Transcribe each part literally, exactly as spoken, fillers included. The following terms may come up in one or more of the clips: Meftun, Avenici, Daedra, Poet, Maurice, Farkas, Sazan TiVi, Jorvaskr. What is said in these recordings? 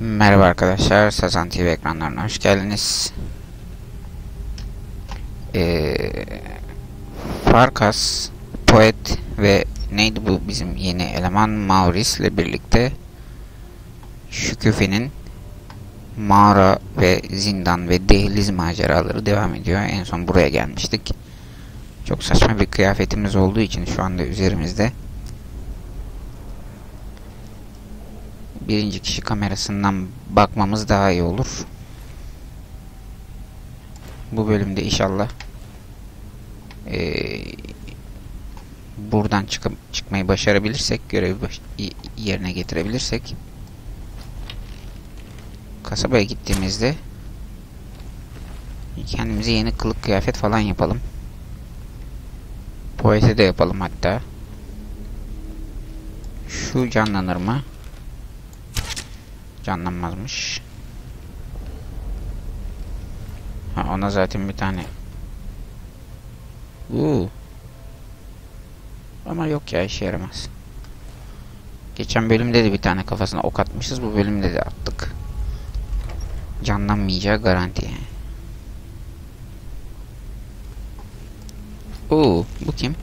Merhaba arkadaşlar, Sazan T V ekranlarına hoş geldiniz. Ee, Farkas, Poet ve neydi bu bizim yeni eleman Maurice ile birlikte Şüküfi'nin mağara ve zindan ve dehliz maceraları devam ediyor. En son buraya gelmiştik. Çok saçma bir kıyafetimiz olduğu için şu anda üzerimizde. Birinci kişi kamerasından bakmamız daha iyi olur. Bu bölümde inşallah e, buradan çıkıp çıkmayı başarabilirsek, görevi baş yerine getirebilirsek, kasabaya gittiğimizde kendimize yeni kılık kıyafet falan yapalım. Poet'e de yapalım hatta. Şu canlanır mı? Canlanmazmış. Ha, ona zaten bir tane. Uuu. Ama yok ya, işe yaramaz. Geçen bölümde de bir tane kafasına ok atmışız. Bu bölümde de attık. Canlanmayacağı garanti. Uuu. Bu kim?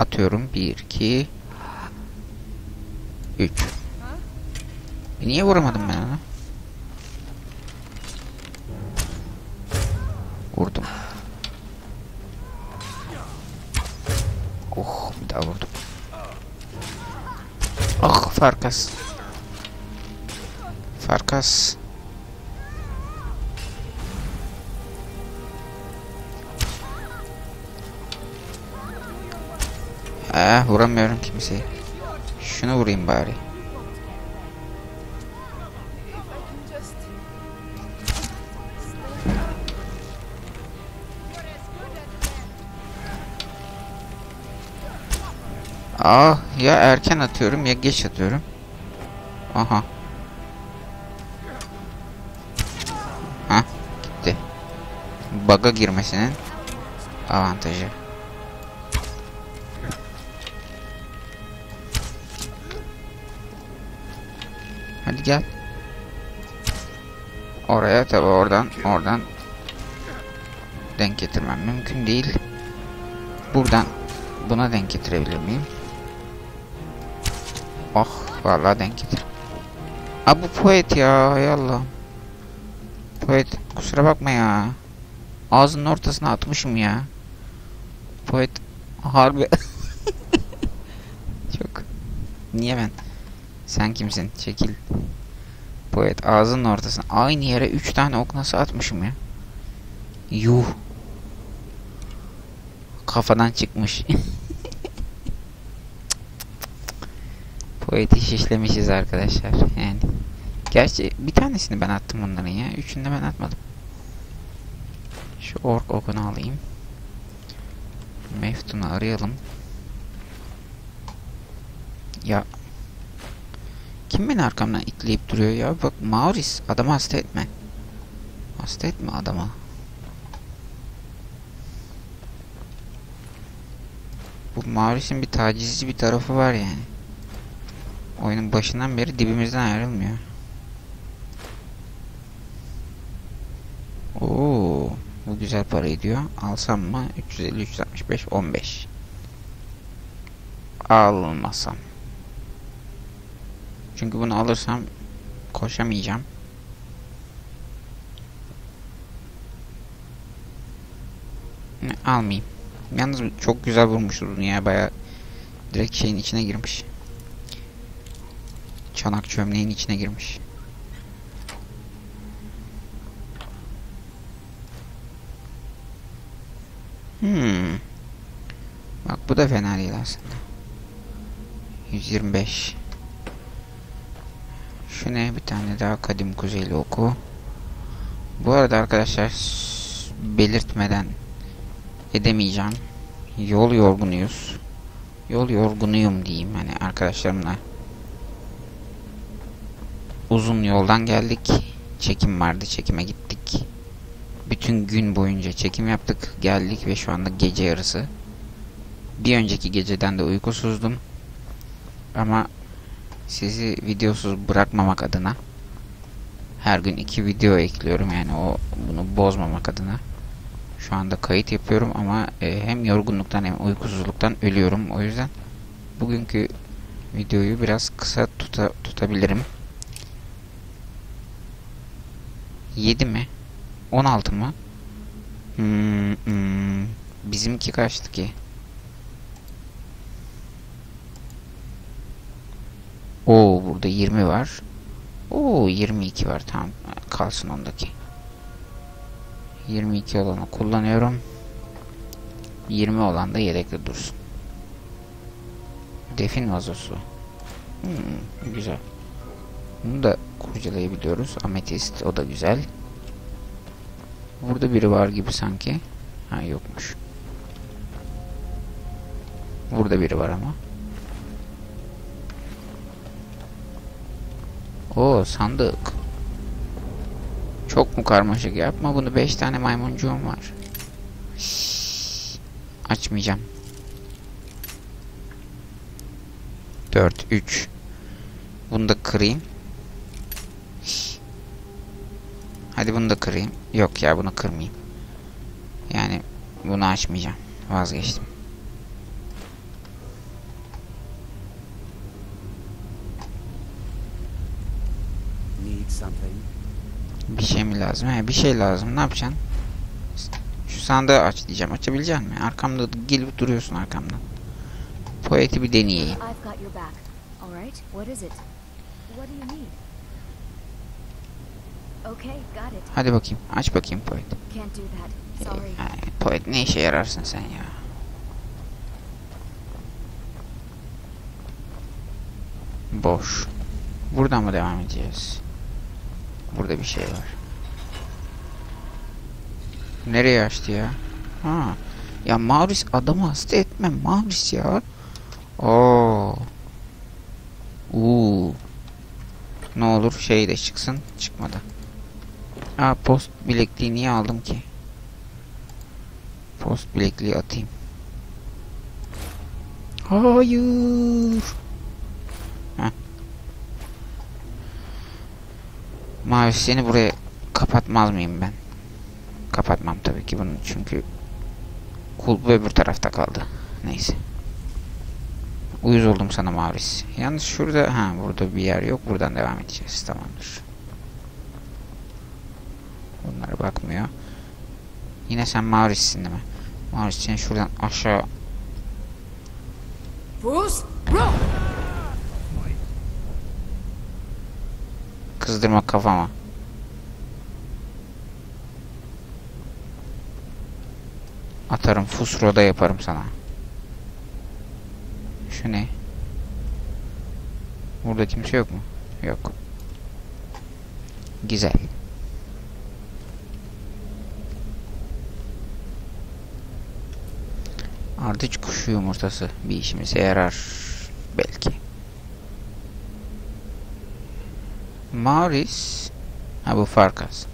Atıyorum bir, iki, üç. E niye vuramadım ben ona? Vurdum. Oh, bir daha vurdum. Ah, Farkas. Farkas. Ah, vuramıyorum kimseyi. Şunu vurayım bari. Ah, ya erken atıyorum ya geç atıyorum. Aha. Ha, gitti. Bug'a girmesinin avantajı. Hadi gel. Oraya tabi oradan oradan denk getirmem mümkün değil. Buradan buna denk getirebilir miyim? Oh, vallahi denk getir. Aa, bu Poet ya, hay Allah'ım. Poet, kusura bakma ya. Ağzının ortasına atmışım ya. Poet harbi. Çok. Niye ben? Sen kimsin? Çekil. Poet, ağzının ortasına aynı yere üç tane ok nasıl atmışım ya? Yuh. Kafadan çıkmış. Poet'i şişlemişiz arkadaşlar. Yani. Gerçi bir tanesini ben attım bunların ya. Üçünü de ben atmadım. Şu ork okunu alayım. Meftun'u arayalım. Ya... Kim beni arkamdan itleyip duruyor ya? Bak Maurice, adamı hasta etme. Hasta etme adama. Bu Maurice'in bir tacizci bir tarafı var yani. Oyunun başından beri dibimizden ayrılmıyor. Oo, bu güzel para ediyor. Alsam mı? üç yüz elli, üç yüz altmış beş, on beş. Almasam. Çünkü bunu alırsam koşamayacağım. Almayayım. Yalnız çok güzel vurmuştu bunu ya, bayağı direkt şeyin içine girmiş. Çanak çömleğin içine girmiş. Hmm. Bak bu da fena değil aslında. yüz yirmi beş. Şuna bir tane daha kadim kuzeyli oku. Bu arada arkadaşlar, belirtmeden edemeyeceğim. Yol yorgunuyuz. Yol yorgunuyum diyeyim hani arkadaşlarımla. Uzun yoldan geldik. Çekim vardı. Çekime gittik. Bütün gün boyunca çekim yaptık. Geldik ve şu anda gece yarısı. Bir önceki geceden de uykusuzdum. Ama sizi videosuz bırakmamak adına her gün iki video ekliyorum, yani o bunu bozmamak adına. Şu anda kayıt yapıyorum ama e, hem yorgunluktan hem uykusuzluktan ölüyorum. O yüzden bugünkü videoyu biraz kısa tuta, tutabilirim. yedi mi? on altı mı? Hmm, hmm. Bizimki kaçtı ki? Oo, burada yirmi var. Oo, yirmi iki var. Tamam, kalsın ondaki. yirmi iki olanı kullanıyorum. yirmi olan da yedekte dursun. Defin vazosu. Hmm, güzel. Bunu da kurcalayabiliyoruz. Ametist, o da güzel. Burada biri var gibi sanki. Ha, yokmuş. Burada biri var ama. Oo, sandık. Çok mu karmaşık? Yapma bunu. beş tane maymuncuğum var. Şşş, açmayacağım. dört, üç. Bunu da kırayım. Şşş. Hadi bunu da kırayım. Yok ya, bunu kırmayayım. Yani bunu açmayacağım. Vazgeçtim. Bir şey mi lazım? He, bir şey lazım. Ne yapacaksın? Şu sandığı aç diyeceğim. Açabilecek misin? Arkamda gelip duruyorsun arkamdan. Poet'i bir deneyeyim. Hadi bakayım. Aç bakayım Poet. Yani, Poet ne işe yararsın sen ya? Boş. Buradan mı devam edeceğiz? Burada bir şey var. Nereye açtı ya? Ha. Ya Maurice, adamı hasta etme Maurice ya. Oo. Uuu. Ne olur şey de çıksın. Çıkmadı. Aa, post bilekliği niye aldım ki? Post bilekliği atayım. Hayır. Mavi, seni buraya kapatmaz mıyım ben? Kapatmam tabii ki bunu, çünkü kulbu öbür tarafta kaldı. Neyse. Uyuz oldum sana Mavis. Yalnız şurada, ha, burada bir yer yok. Buradan devam edeceğiz. Tamamdır. Bunlara bakmıyor. Yine sen Mavis'sin değil mi? Mavis, seni şuradan aşağı. Bruce, kızdırma kafama. Atarım fusroda, yaparım sana. Şu ne? Burada kimse yok mu? Yok. Güzel. Ardıç kuşu yumurtası bir işimize yarar belki. Maurice, ha, bu Farkas.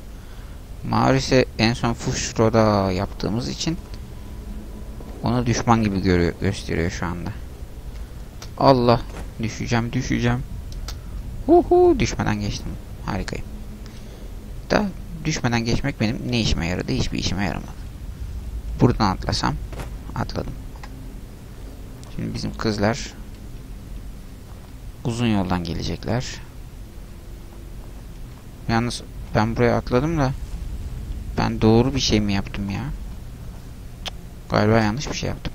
Maurice'e en son Fuşro'da yaptığımız için onu düşman gibi görüyor, gösteriyor şu anda. Allah, düşeceğim düşeceğim. Uhu, düşmeden geçtim. Harikayım. Da düşmeden geçmek benim ne işime yaradı? Hiçbir işime yaramadı. Buradan atlasam atladım. Şimdi bizim kızlar uzun yoldan gelecekler. Yalnız ben buraya atladım da ben doğru bir şey mi yaptım ya? Galiba yanlış bir şey yaptım.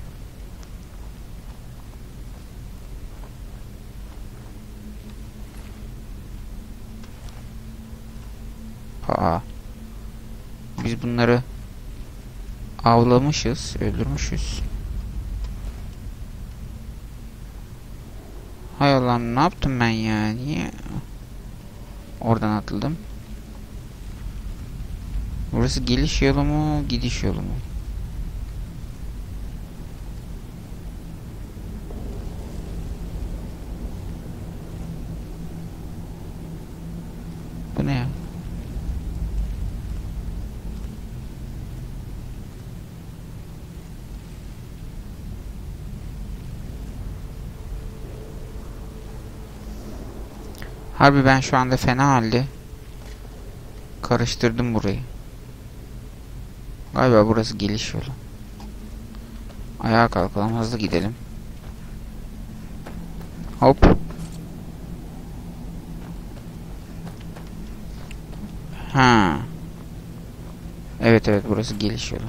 Aa. Biz bunları avlamışız, öldürmüşüz. Hay Allah'ım, ne yaptım ben ya? Niye? Oradan atıldım. Burası geliş yolu mu, gidiş yolu mu? Bu ne ya? Harbi ben şu anda fena halde karıştırdım burayı. Galiba burası geliş yolu. Ayağa kalkalım, hızlı gidelim. Hop. Ha. Evet evet, burası geliş yolu.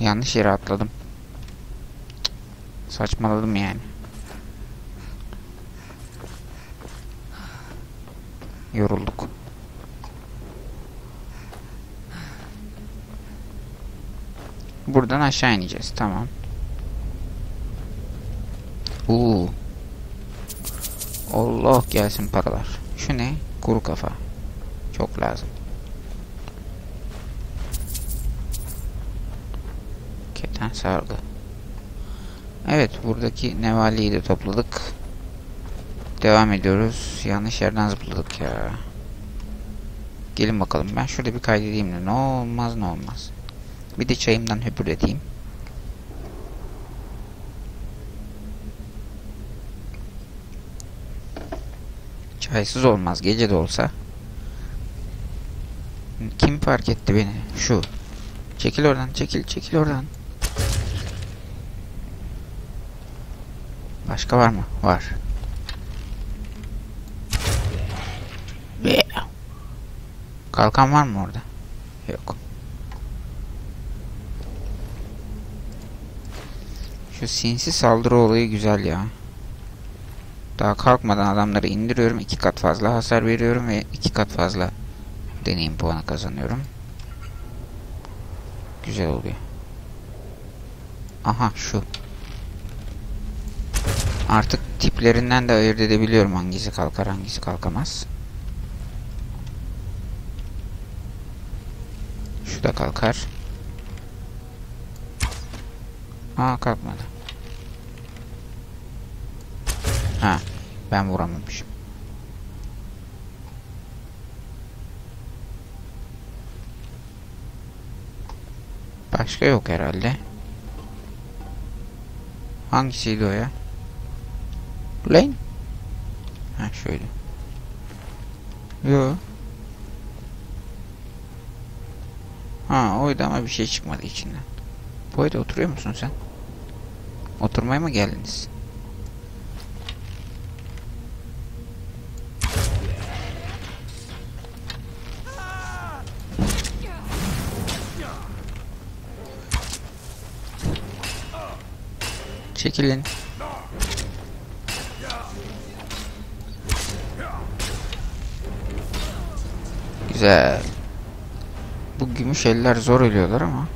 Yanlış yere atladım. Cık, saçmaladım yani. Yorulduk. Buradan aşağı ineceğiz. Tamam. Uuu. Allah gelsin paralar. Şu ne? Kuru kafa. Çok lazım. Keten sargı. Evet, buradaki nevaliyi de topladık. Devam ediyoruz. Yanlış yerden zıpladık ya. Gelin bakalım. Ben şurada bir kaydedeyim de ne olmaz ne olmaz. Bir de çayımdan höpürdeteyim. Çaysız olmaz. Gece de olsa. Kim fark etti beni? Şu. Çekil oradan. Çekil. Çekil oradan. Başka var mı? Var. Kalkan var mı orada? Yok. Şu sinsi saldırı olayı güzel ya. Daha kalkmadan adamları indiriyorum. iki kat fazla hasar veriyorum ve iki kat fazla deneyim puanı kazanıyorum. Güzel oluyor. Aha şu. Artık tiplerinden de ayırt edebiliyorum hangisi kalkar hangisi kalkamaz. Şu da kalkar. Aa kalkmadı. Ha, ben vuramamışım. Başka yok herhalde. Hangisiydi o ya? Lan. Ha şöyle. Yo. Ha oydu ama bir şey çıkmadı içinden. Poet, oturuyor musun sen? Oturmaya mı geldiniz? Çekilin. Güzel. Bu gümüş eller zor ölüyorlar ama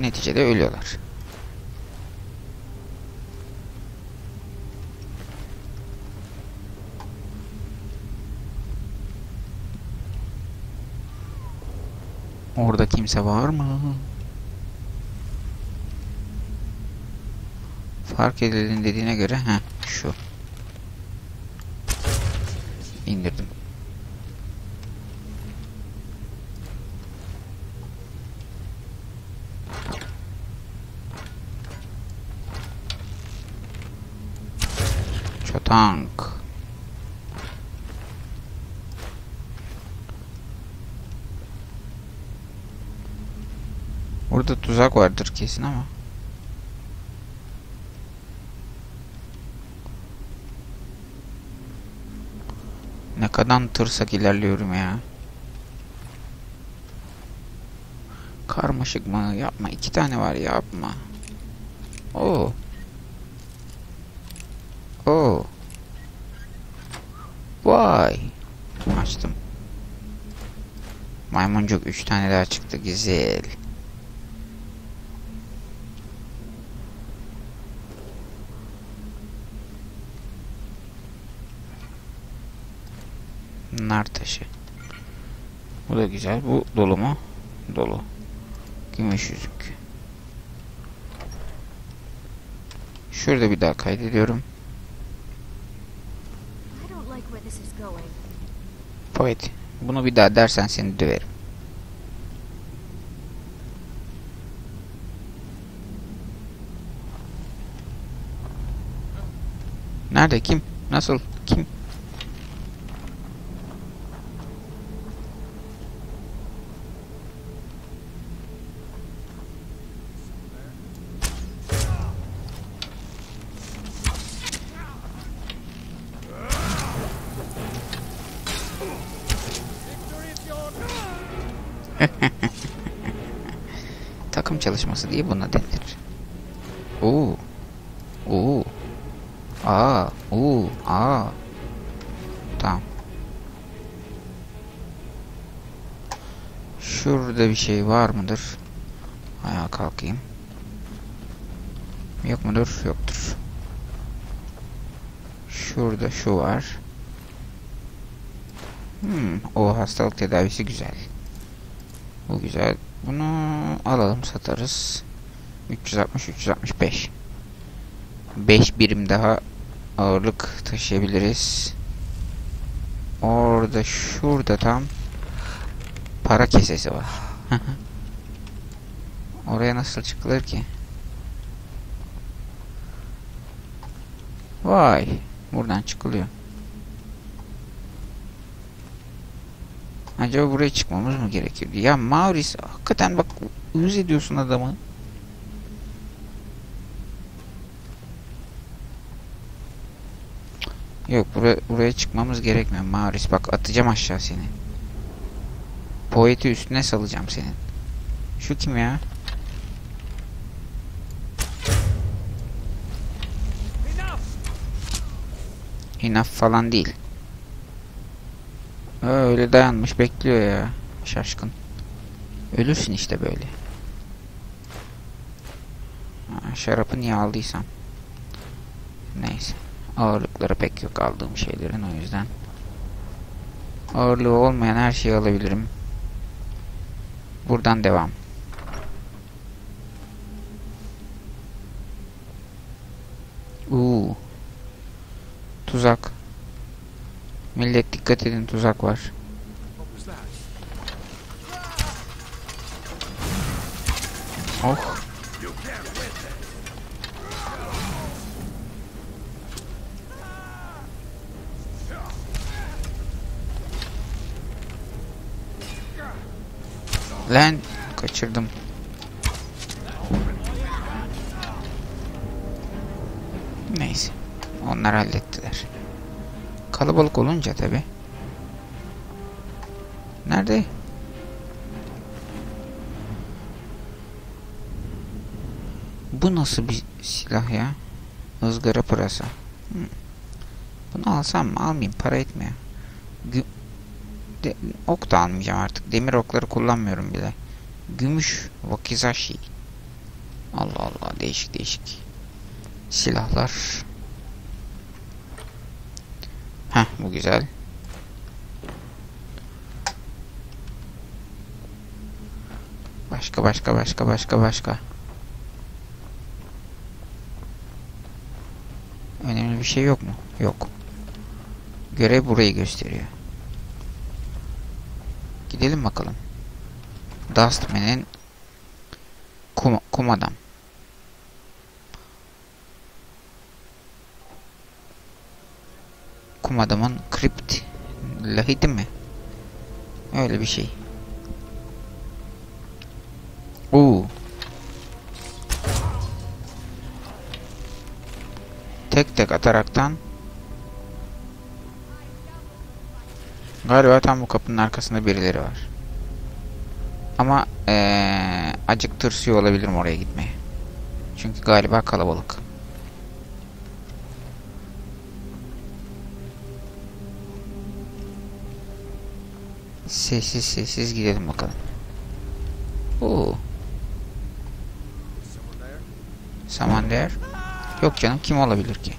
neticede ölüyorlar. Orada kimse var mı? Fark edildin dediğine göre ha şu. İndirdim. Tank. Burada tuzak vardır kesin ama. Ne kadar tırsak ilerliyorum ya. Karmaşık mı? Yapma. İki tane var, yapma. Oo. Oo. Vay. Açtım. Maymuncuk üç tane daha çıktı. Güzel. Nar taşı. Bu da güzel. Bu dolu mu? Dolu. Gümüş yüzük. Şurada bir daha kaydediyorum. Poet, bunu bir daha dersen seni döverim. Nerede? Kim? Nasıl? Kim? Takım çalışması diye buna denir. Oo. Oo. Aa, oo, aa. Tamam. Şurada bir şey var mıdır? Ayağa kalkayım. Yok mudur? Yoktur. Şurada şu var. Hmm, o hastalık tedavisi güzel. Bu güzel. Bunu alalım, satarız. üç yüz altmış üç yüz altmış beş. beş birim daha ağırlık taşıyabiliriz. Orada şurada tam para kesesi var. Oraya nasıl çıkılır ki? Vay, buradan çıkılıyor. Acaba buraya çıkmamız mı gerekirdi? Ya Maurice, hakikaten bak, uyuz ediyorsun adamı. Yok, buraya, buraya çıkmamız gerekmiyor Maurice. Bak, atacağım aşağı seni. Poet'i üstüne salacağım senin. Şu kim ya? Enough falan değil. Öyle dayanmış bekliyor ya. Şaşkın. Ölürsün işte böyle. Ha, şarapı niye aldıysam. Neyse. Ağırlıkları pek yok aldığım şeylerin, o yüzden. Ağırlığı olmayan her şeyi alabilirim. Buradan devam. Uuu. Tuzak. Millet dikkat edin, tuzak var. Oh. Lan kaçırdım. Neyse, onlar hallettiler. Kalabalık olunca tabi. Nerede? Bu nasıl bir silah ya? Izgara pırasa. Hmm. Bunu alsam mı? Almayayım, para etmiyor. Gü De ok da almayacağım artık. Demir okları kullanmıyorum bile. Gümüş wakizashi. Allah Allah, değişik değişik silahlar. Heh, bu güzel. Başka başka başka başka başka. Önemli bir şey yok mu? Yok. Görev burayı gösteriyor. Gidelim bakalım. Dustman'in kum, kum adam. Kum adamın kript lahidi mi? Öyle bir şey. Oo. Tek tek ataraktan. Galiba tam bu kapının arkasında birileri var. Ama ee, acık tırsıyor olabilirim oraya gitmeye. Çünkü galiba kalabalık. Sessiz sessiz gidelim bakalım. Oo. Samander. Yok canım, kim olabilir ki?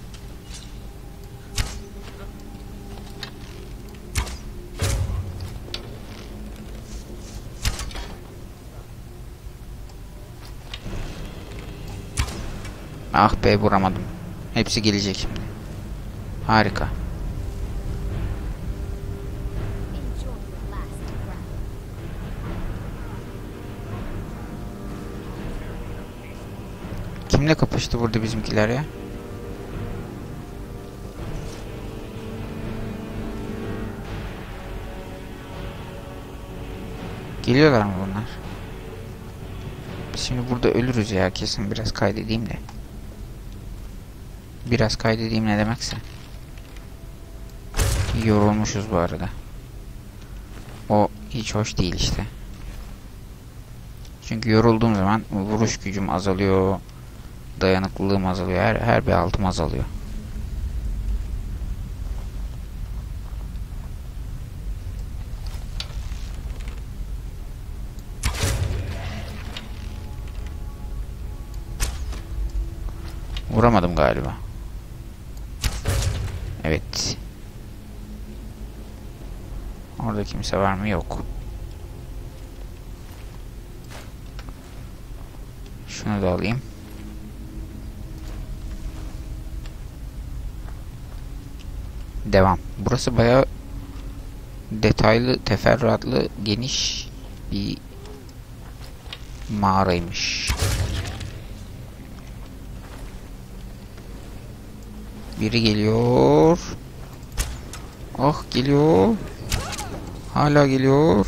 Ah be, vuramadım. Hepsi gelecek şimdi. Harika. Kimle kapıştı burada bizimkiler ya? Geliyorlar mı bunlar? Biz şimdi burada ölürüz ya kesin, biraz kaydedeyim de. Biraz kaydedeyim ne demekse. Yorulmuşuz bu arada. O hiç hoş değil işte. Çünkü yorulduğum zaman vuruş gücüm azalıyor. Dayanıklılığım azalıyor. Her, her bir altım azalıyor. Vuramadım galiba. Evet. Orada kimse var mı? Yok. Şunu da alayım. Devam. Burası bayağı detaylı, teferruatlı, geniş bir mağaraymış. Biri geliyor. Oh, geliyor. Hala geliyor.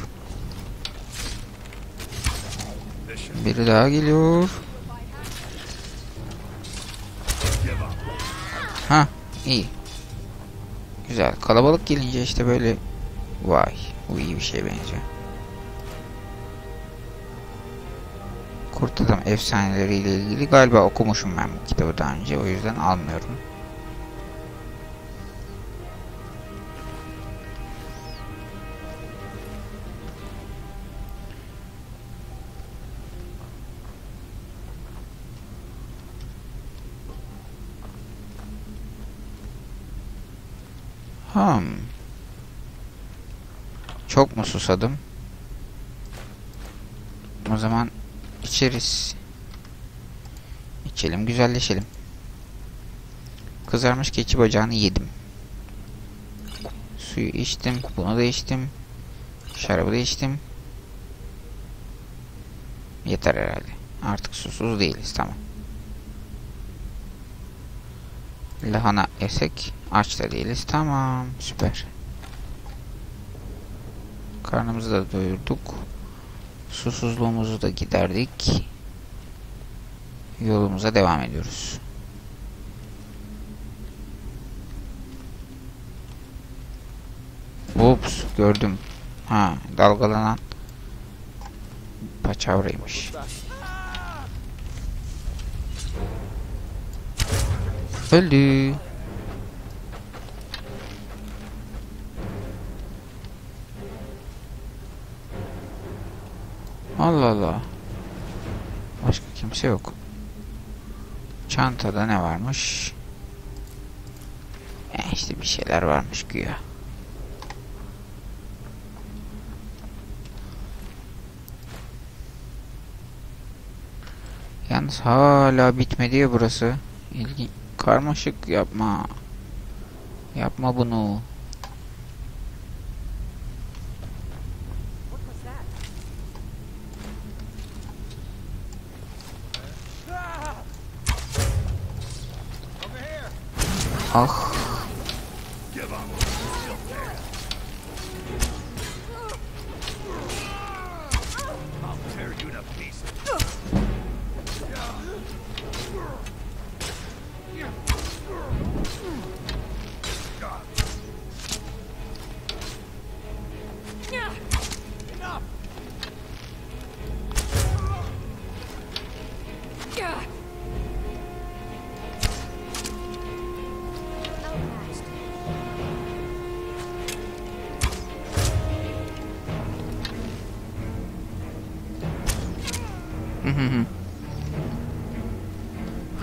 Biri daha geliyor. Ha, iyi. Güzel. Kalabalık gelince işte böyle. Vay, bu iyi bir şeye benziyor. Kurt Adam efsaneleriyle ilgili galiba okumuşum ben bu kitabı daha önce, o yüzden almıyorum. Hmm. Çok mu susadım? O zaman içeriz. İçelim, güzelleşelim. Kızarmış keçi bacağını yedim. Suyu içtim, bunu da içtim. Şarabı da içtim. Yeter herhalde. Artık susuz değiliz, tamam. Lahana yesek, aç da değiliz. Tamam, süper. Karnımızı da doyurduk. Susuzluğumuzu da giderdik. Yolumuza devam ediyoruz. Ups, gördüm. Ha, dalgalanan paçavraymış. Öldü. Allah Allah. Başka kimse yok. Çantada ne varmış? E işte bir şeyler varmış güya. Yalnız hala bitmedi ya burası. İlginç. Karmaşık yapma. Yapma bunu. Ah.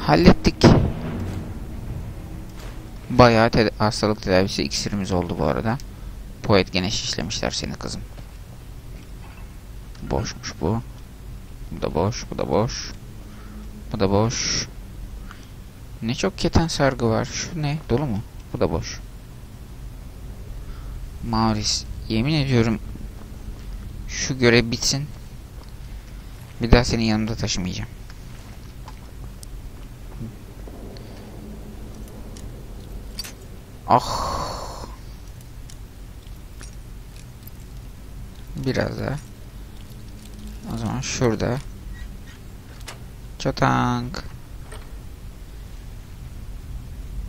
Hallettik. Bayağı te hastalık tedavisi iksirimiz oldu bu arada. Poet gene şişlemişler seni kızım. Boşmuş bu. Bu da boş, bu da boş. Bu da boş. Ne çok keten sargı var. Şu ne? Dolu mu? Bu da boş. Maurice, yemin ediyorum şu görev bitsin. Bir daha senin yanımda taşımayacağım. Ah. Biraz daha. O zaman şurada. Çatank.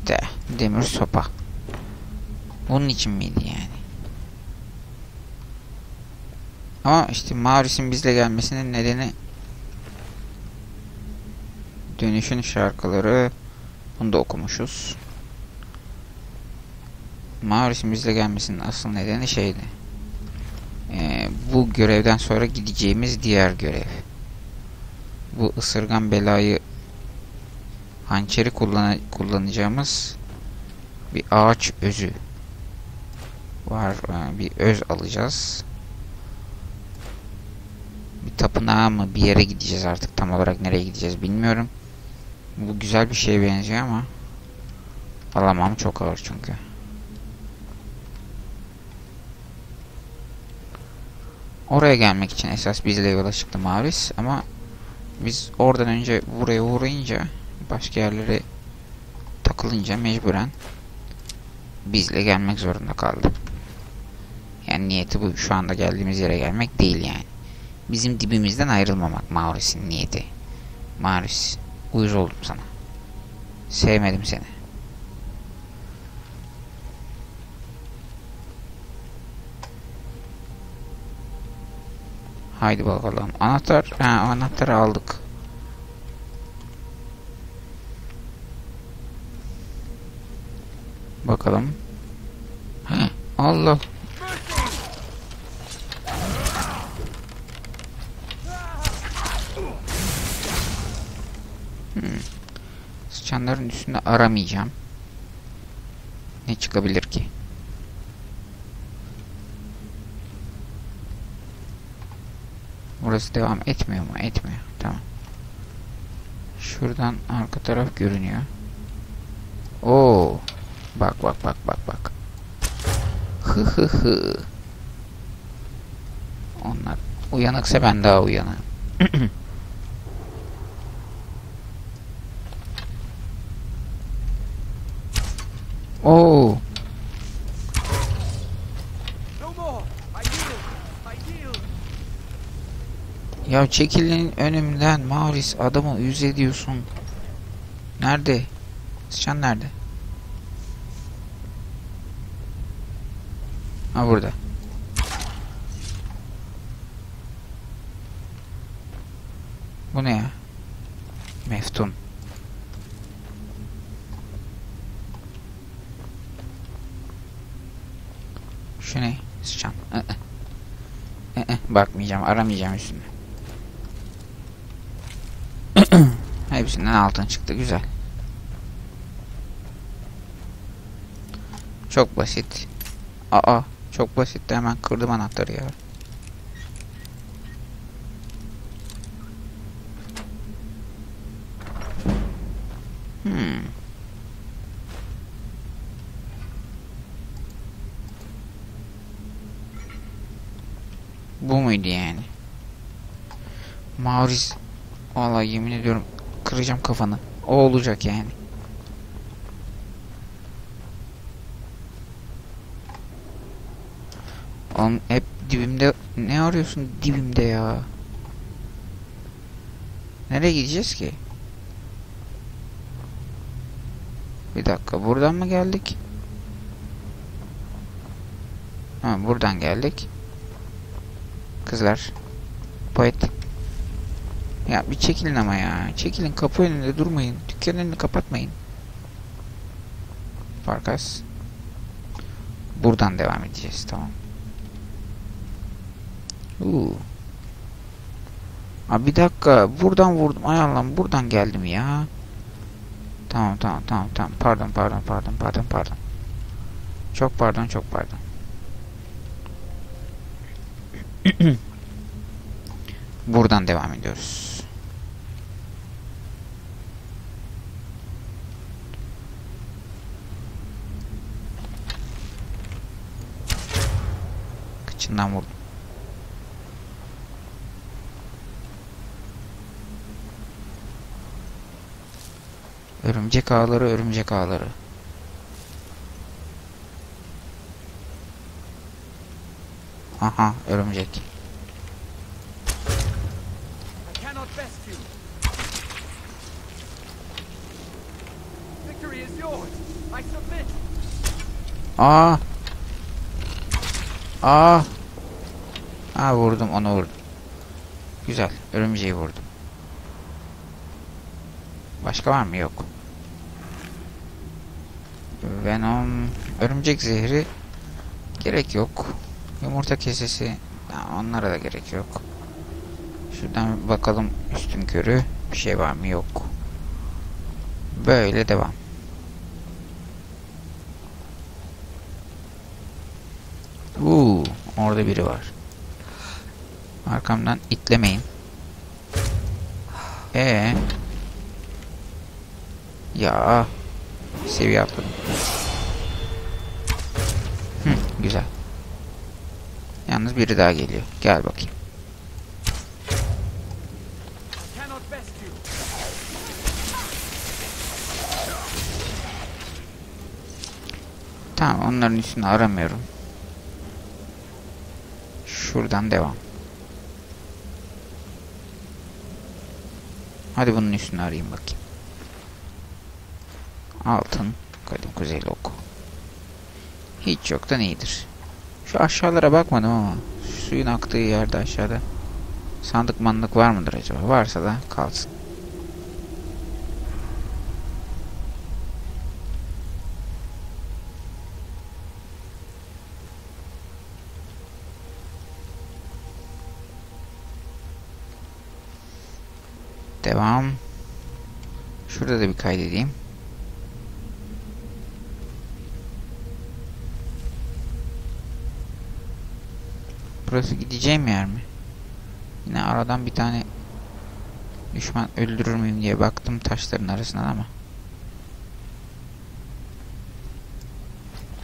De, demir sopa. Bunun için miydi yani? Ama işte Maurice'in bizle gelmesinin nedeni dönüşün şarkıları. Bunu da okumuşuz. Maurice'in bizle gelmesinin asıl nedeni şeydi. Ee, bu görevden sonra gideceğimiz diğer görev. Bu ısırgan belayı hançeri kullan kullanacağımız bir ağaç özü var. Yani bir öz alacağız. Bir tapınağa mı bir yere gideceğiz artık. Tam olarak nereye gideceğiz bilmiyorum. Bu güzel bir şeye benziyor ama alamam, çok ağır çünkü. Oraya gelmek için esas bizle yola çıktı Maurice ama biz oradan önce buraya uğrayınca, başka yerlere takılınca mecburen bizle gelmek zorunda kaldı. Yani niyeti bu, şu anda geldiğimiz yere gelmek değil yani. Bizim dibimizden ayrılmamak Maurice'in niyeti. Maurice, uyuz oldum sana. Sevmedim seni. Haydi bakalım. Anahtar, ha, anahtarı aldık. Bakalım. Ha, Allah. Hmm. Sıçanların üstünde aramayacağım. Ne çıkabilir ki? Burası devam etmiyor mu? Etmiyor. Tamam. Şuradan arka taraf görünüyor. Oo. Bak bak bak bak bak. Hı hı hı. Onlar uyanıksa ben daha uyanığım. Oo. Ya çekilin önümden Maurice, adamı yüz ediyorsun. Nerede? Sıçan nerede? Ha, burada. Bu ne ya? Meftun. Şu ne? Sıçan. I -ı. I -ı. Bakmayacağım, aramayacağım üstüne. Hepsinden altın çıktı, güzel. Çok basit. Aa, çok basit de hemen kırdım anahtarı ya. Hmm. Bu muydu yani? Maurice, vallahi yemin ediyorum kıracağım kafanı. O olacak yani. Oğlum hep dibimde. Ne arıyorsun dibimde ya? Nereye gideceğiz ki? Bir dakika, buradan mı geldik? Ha, buradan geldik. Kızlar. Poet. Ya bir çekilin ama ya. Çekilin, kapı önünde durmayın. Dükkanın önünü kapatmayın. Farkas. Buradan devam edeceğiz, tamam. Uuu. Aa, bir dakika, buradan vurdum. Ay Allah'ım, buradan geldim ya. Tamam tamam tamam tamam. Pardon pardon pardon pardon pardon. Çok pardon çok pardon. Buradan devam ediyoruz. Kıçından vurdum. Örümcek ağları, örümcek ağları. Aha, örümcek. rescue. Victory is yours. I submit. Aa. Aa. Aa, vurdum, onu vurdum. Güzel, örümceği vurdum. Başka var mı? Yok. Venom, örümcek zehri gerek yok. Yumurta kesesi, onlara da gerek yok. Şuradan bakalım üstünkörü. Bir şey var mı? Yok. Böyle devam. Uuu, orada biri var. Arkamdan itlemeyin. Ee, ya seviye atladım. Hı, güzel. Yalnız biri daha geliyor. Gel bakayım. Tamam, onların üstünü aramıyorum. Şuradan devam. Hadi bunun üstünü arayayım bakayım. Altın, kadim kuzey oku. Hiç yoktan iyidir. Şu aşağılara bakmadım ama suyun aktığı yerde aşağıda sandık mandık var mıdır acaba? Varsa da kalsın. Devam. Şurada da bir kaydedeyim. Burası gideceğim yer mi? Yine aradan bir tane düşman öldürür müyüm diye baktım taşların arasından ama.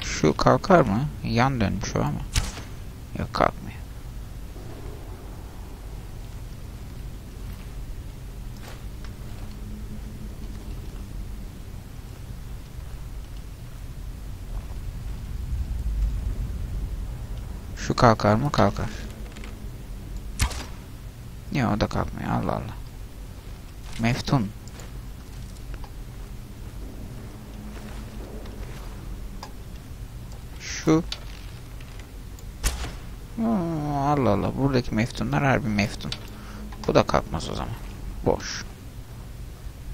Şu kalkar mı? Yan dönmüş o ama. Yok, kalkmıyor. Şu kalkar mı? Kalkar. Niye o da kalkmıyor? Allah Allah. Meftun. Şu. Oo, Allah Allah. Buradaki meftunlar harbi meftun. Bu da kalkmaz o zaman. Boş.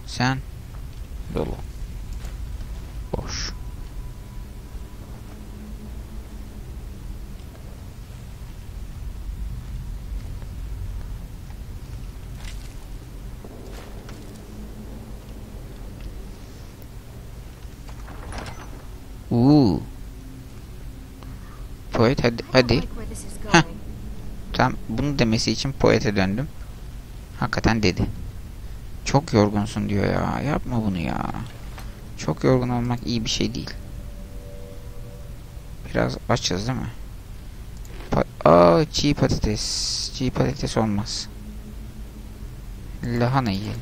Sen. Dolu. Boş. Uuu. Poet, hadi hadi. Heh. Tam bunu demesi için Poet'e döndüm. Hakikaten dedi. Çok yorgunsun diyor ya. Yapma bunu ya. Çok yorgun olmak iyi bir şey değil. Biraz açız değil mi? Pa Aa, çiğ patates. Çiğ patates olmaz. Lahana yiyelim.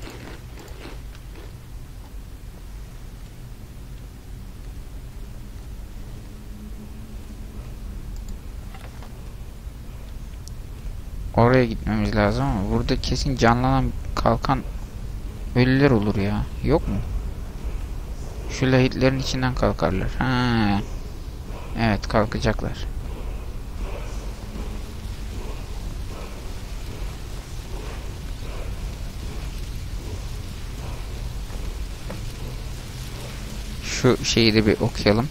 Oraya gitmemiz lazım ama burada kesin canlanan, kalkan ölüler olur ya. Yok mu? Şu lahitlerin içinden kalkarlar. Ha. Evet, kalkacaklar. Şu şeyi de bir okuyalım.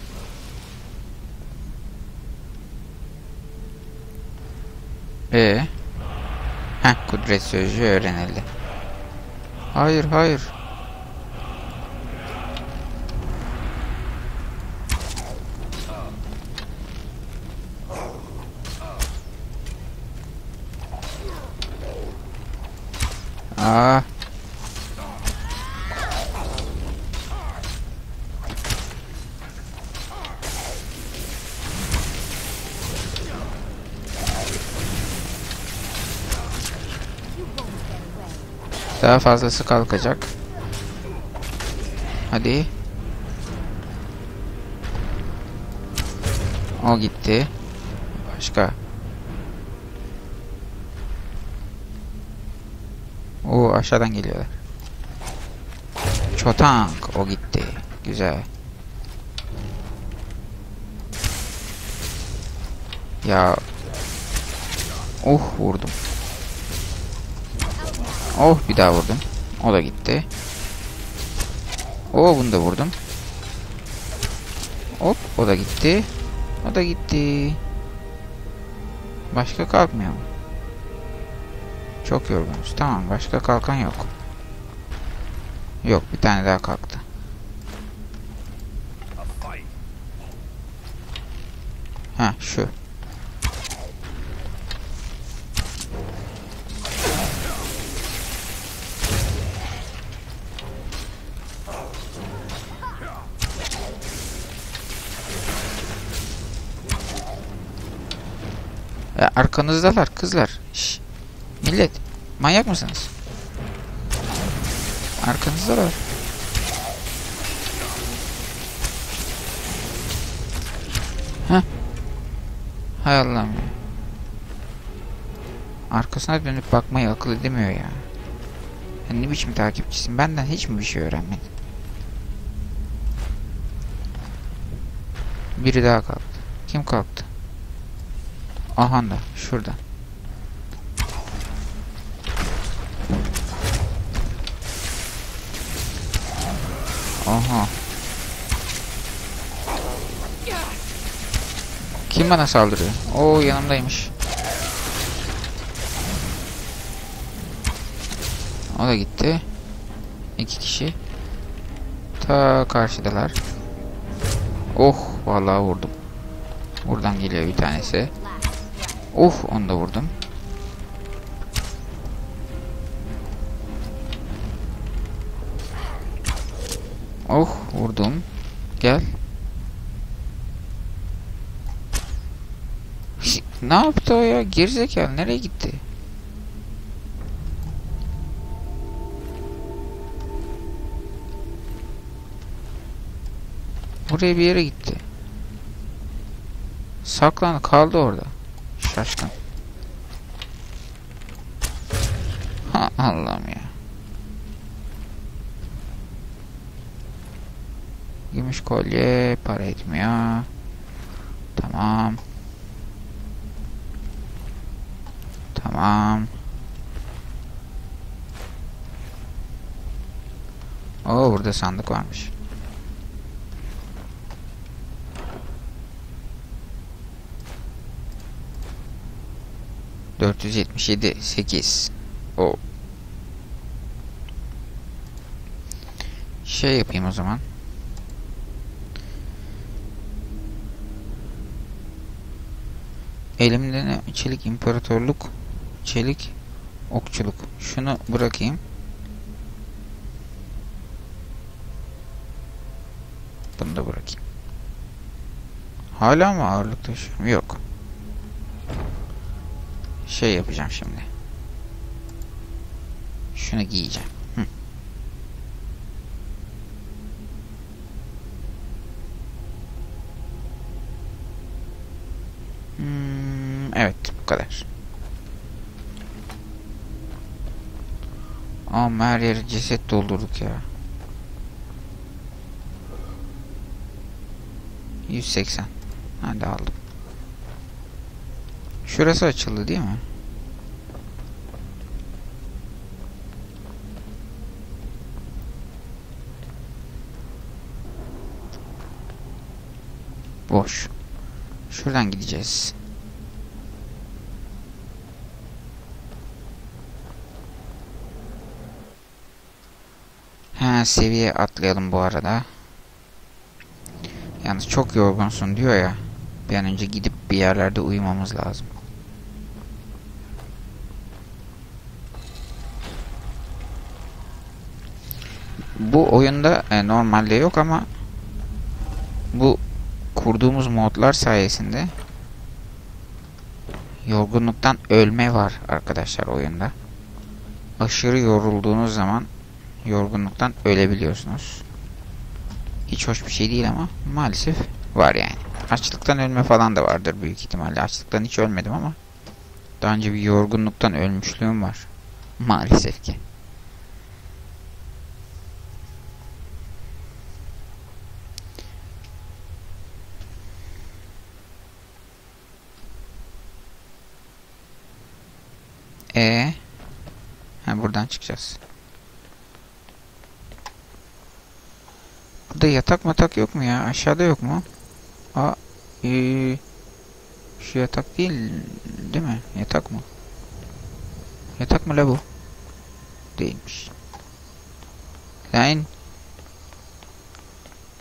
Ee. Heh, kudret sözcüğü öğrenildi. Hayır, hayır. Aa. Daha fazlası kalkacak. Hadi. O gitti. Başka. Oo, aşağıdan geliyorlar. Çotank, o gitti. Güzel. Ya. Oh, vurdum. Oh, bir daha vurdum. O da gitti. Oh, bunu da vurdum. Hop, o da gitti. O da gitti. Başka kalkmıyor mu? Çok yorgunuz. Tamam, başka kalkan yok. Yok, bir tane daha kalktı. Ha, şu. Ya, arkanızdalar kızlar. Şş. Millet, manyak mısınız? Arkanızda var. Heh. Hay Allah'ım ya. Arkasına dönüp bakmayı akıl edemiyor ya. Yani ne biçim takipçisin? Benden hiç mi bir şey öğrenmedin? Biri daha kalktı. Kim kalktı? Aha da şurada. Aha. Kim bana saldırıyor? Oo, yanımdaymış. O da gitti. İki kişi. Ta karşıdalar. Oh, vallahi vurdum. Buradan geliyor bir tanesi. Oh, onu da vurdum. Oh, vurdum. Gel. Ne yaptı o ya? Gerizekalı nereye gitti? Buraya bir yere gitti. Saklandı, kaldı orada. Şaşkın. Ha, Allah'ım ya. Gümüş kolye para etmiyor. Tamam. Tamam. Oo, burada sandık varmış. dört yüz yetmiş yedi sekiz. O. Şey yapayım o zaman. Elimde ne? Çelik imparatorluk, çelik okçuluk. Şunu bırakayım. Bunu da bırakayım. Hala mı ağırlık taşıyorum? Yok. Şey yapacağım şimdi. Şunu giyeceğim. Hı. Hmm, evet, bu kadar. Ama her yeri ceset doldurduk ya. yüz seksen. Hadi aldım. Şurası açıldı değil mi? Boş. Şuradan gideceğiz. Ha, seviye atlayalım bu arada. Yalnız çok yorgunsun diyor ya. Bir an önce gidip bir yerlerde uyumamız lazım. Bu oyunda e, normalde yok ama bu kurduğumuz modlar sayesinde yorgunluktan ölme var arkadaşlar oyunda. Aşırı yorulduğunuz zaman yorgunluktan ölebiliyorsunuz. Hiç hoş bir şey değil ama maalesef var yani. Açlıktan ölme falan da vardır büyük ihtimalle. Açlıktan hiç ölmedim ama daha önce bir yorgunluktan ölmüşlüğüm var. Maalesef ki. E. Ha, buradan çıkacağız. Burada yatak matak yok mu ya? Aşağıda yok mu? Aa, ee, şu yatak değil, değil mi? Yatak mı? Yatak mı la bu? Değilmiş. Lan.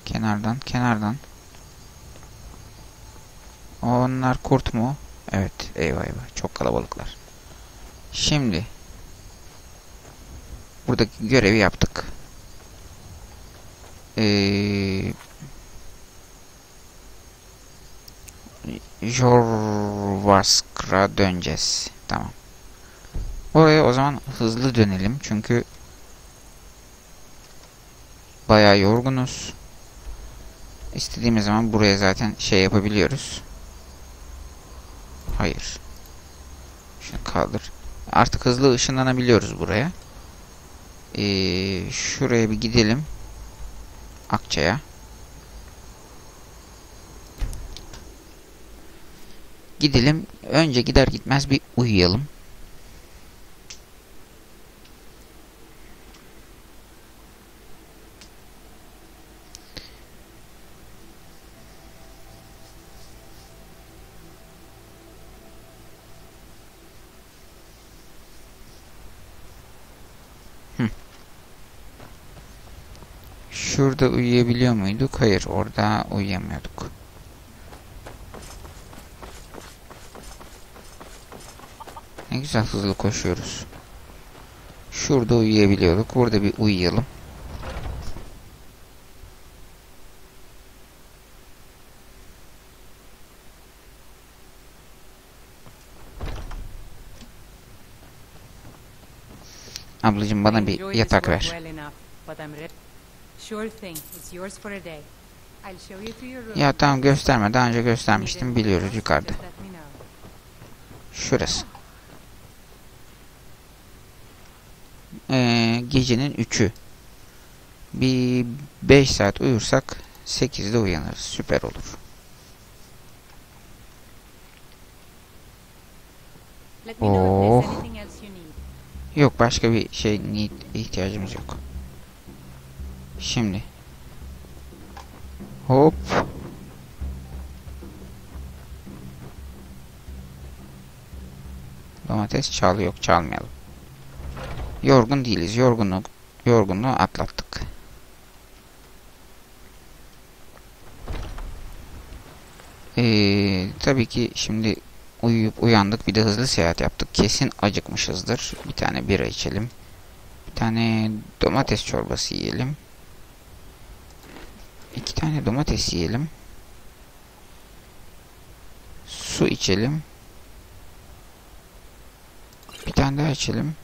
Kenardan, kenardan. Onlar kurt mu? Evet, eyvah eyvah. Çok kalabalıklar. Şimdi. Buradaki görevi yaptık. Ee, Jorvaskr'a döneceğiz. Tamam. Oraya o zaman hızlı dönelim. Çünkü bayağı yorgunuz. İstediğimiz zaman buraya zaten şey yapabiliyoruz. Hayır. Şunu kaldır. Artık hızlı ışınlanabiliyoruz buraya. Ee, şuraya bir gidelim. Akça'ya. Gidelim. Önce gider gitmez bir uyuyalım. Şurada uyuyabiliyor muyduk? Hayır, orada uyuyamıyorduk. Ne güzel hızlı koşuyoruz. Şurada uyuyabiliyorduk. Burada bir uyuyalım. Ablacığım, bana bir yatak ver. Ya tamam, gösterme. Daha önce göstermiştim. Biliyoruz, yukarıda. Şurası. Ee, gecenin üçü. Bir beş saat uyursak sekizde uyanırız. Süper olur. Oh. Yok, başka bir şey ihtiyacımız yok. Şimdi. Hop. Domates çal, yok çalmayalım. Yorgun değiliz. Yorgunluk, yorgunluğu atlattık. Ee, tabii ki şimdi uyuyup uyandık. Bir de hızlı seyahat yaptık. Kesin acıkmışızdır. Bir tane bira içelim. Bir tane domates çorbası yiyelim. İki tane domates yiyelim. Su içelim. Bir tane daha içelim.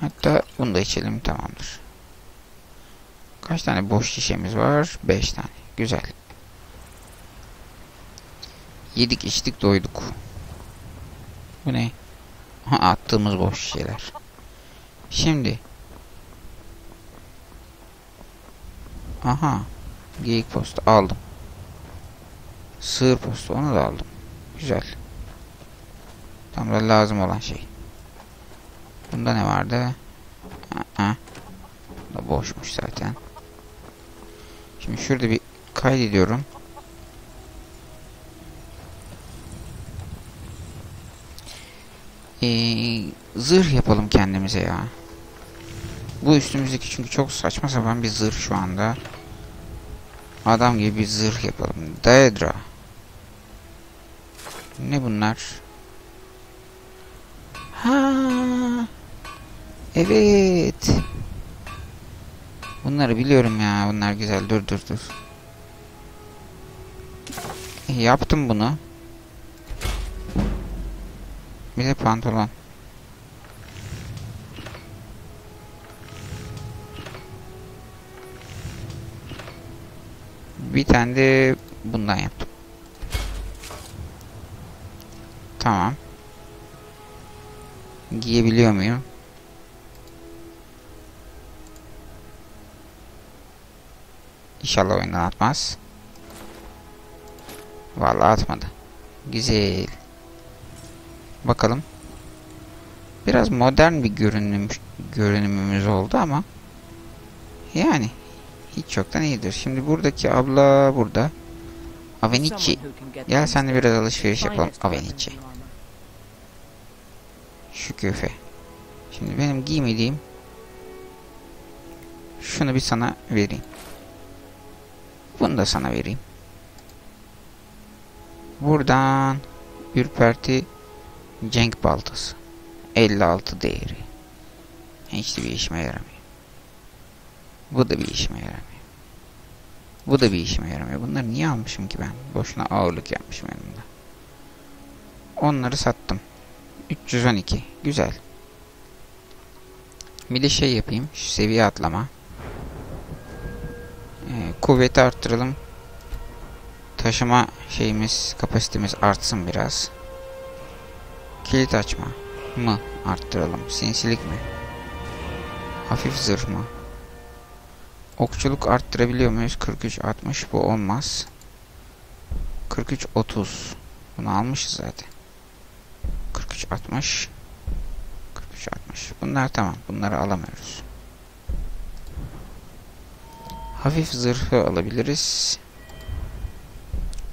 Hatta bunu da içelim, tamamdır. Kaç tane boş şişemiz var? Beş tane. Güzel. Yedik, içtik, doyduk. Bu ne? Ha, attığımız boş şişeler. Şimdi. Aha. Geyik postu aldım. Sığır postu, onu da aldım. Güzel. Tam da lazım olan şey. Bunda ne vardı? Aa, da boşmuş zaten. Şimdi şurada bir kaydediyorum. Ee, zırh yapalım kendimize ya. Bu üstümüzdeki çünkü çok saçma sapan bir zırh şu anda. Adam gibi bir zırh yapalım. Daedra. Ne bunlar? Ha, evet. Bunları biliyorum ya. Bunlar güzel. Dur dur dur. E, yaptım bunu. Bir de pantolon. Bir tane de bundan yaptım. Tamam. Giyebiliyor muyum? İnşallah oyundan atmaz. Vallahi atmadı. Güzel. Bakalım. Biraz modern bir görünüm, görünümümüz oldu ama yani hiç yoktan iyidir. Şimdi buradaki abla burada. Avenici. Gel sen de biraz alışveriş yapalım. Avenici. Şu küfe. Şimdi benim giymediğim şunu bir sana vereyim. Bunu da sana vereyim. Buradan ürperti cenk baltası. elli altı değeri. Hiç de bir işime yaramıyor. Bu da bir işime yaramıyor. Bu da bir işime yaramıyor. Bunları niye almışım ki ben? Boşuna ağırlık yapmışım yanımda. Onları sattım. üç yüz on iki. Güzel. Bir de şey yapayım. Şu seviye atlama. Ee, kuvveti arttıralım. Taşıma şeyimiz, kapasitemiz artsın biraz. Kilit açma mı arttıralım? Sinsilik mi? Hafif zırh mı? Okçuluk arttırabiliyor muyuz? kırk üç altmış bu olmaz. kırk üç otuz. Bunu almışız zaten. kırk üç altmış. kırk üç altmış. Bunlar tamam. Bunları alamıyoruz. Hafif zırhı alabiliriz.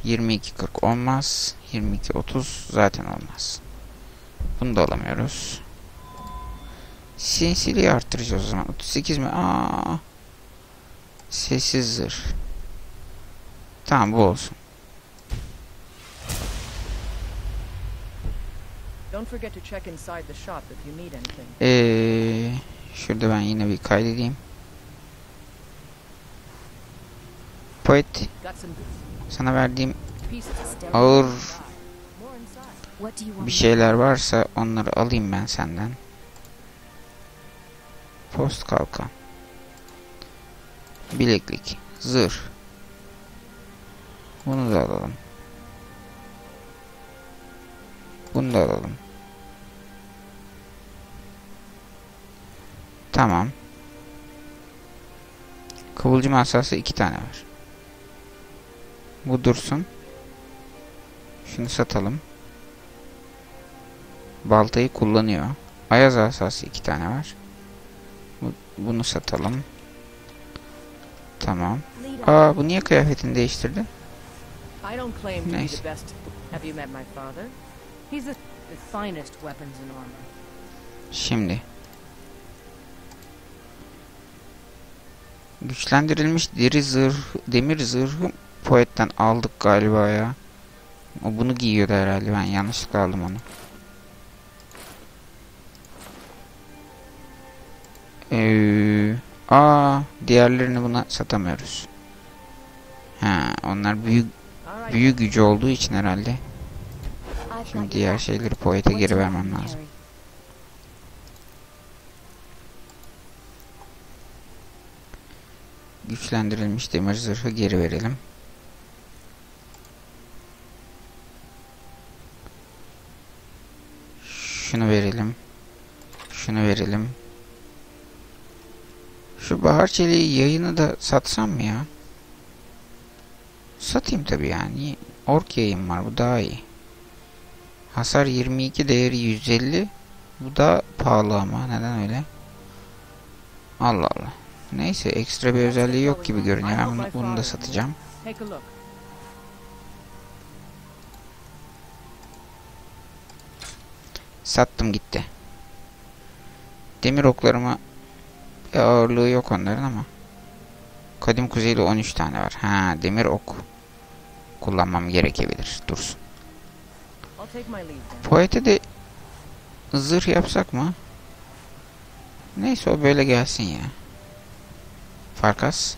yirmi iki kırk olmaz. yirmi iki otuz zaten olmaz. Bunu da alamıyoruz. Sinsiliği arttıracağız o zaman. otuz sekiz mi? Aa. Sessiz zırh. Tamam bu olsun. Ee, şurada ben yine bir kaydedeyim. Poet, sana verdiğim ağır bir şeyler varsa onları alayım ben senden. Post kalkan. Bileklik. Zırh. Bunu da alalım. Bunu da alalım. Tamam. Kıvılcım asası iki tane var. Bu dursun. Şunu satalım. Baltayı kullanıyor. Ayaz asası iki tane var. Bunu satalım. Tamam. Aa, bu niye kıyafetini değiştirdi? Neyse. Şimdi. Güçlendirilmiş deri zırh, demir zırhı Poet'ten aldık galiba ya. O bunu giyiyordu herhalde. Ben yanlışlıkla aldım onu. Eee... Aa, diğerlerini buna satamıyoruz. Ha, onlar büyük büyük gücü olduğu için herhalde. Şimdi diğer şeyleri Poet'e geri vermem lazım. Güçlendirilmiş demir zırhı geri verelim. Şunu verelim. Şunu verelim. Şu bahar çeliği yayını da satsam mı ya? Satayım tabi yani. Ork yayım var, bu daha iyi. Hasar yirmi iki, değeri yüz elli. Bu da pahalı ama neden öyle? Allah Allah. Neyse, ekstra bir özelliği yok gibi görünüyor. Bunu, bunu da satacağım. Sattım gitti. Demir oklarımı, ağırlığı yok onların ama. Kadim kuzeyli on üç tane var. Ha, demir ok kullanmam gerekebilir. Dursun. Poet'e de zırh yapsak mı? Neyse, o böyle gelsin ya. Farkas.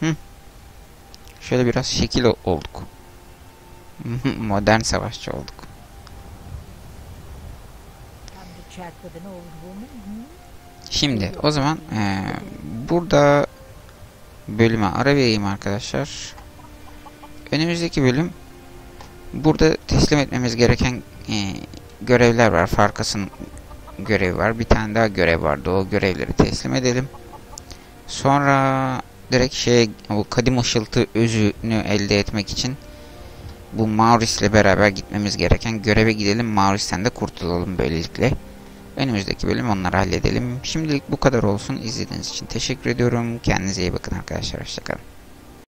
Hı. Şöyle biraz şekil olduk. Modern savaşçı olduk. Şimdi o zaman e, burada bölüme ara vereyim arkadaşlar. Önümüzdeki bölüm burada teslim etmemiz gereken e, görevler var. Farkas'ın görevi var. Bir tane daha görev vardı. O görevleri teslim edelim. Sonra direkt şey, o kadim ışıltı özünü elde etmek için bu Maurice'le beraber gitmemiz gereken göreve gidelim. Maurice'ten de kurtulalım böylelikle. Önümüzdeki bölüm onları halledelim. Şimdilik bu kadar olsun. İzlediğiniz için teşekkür ediyorum. Kendinize iyi bakın arkadaşlar. Hoşçakalın.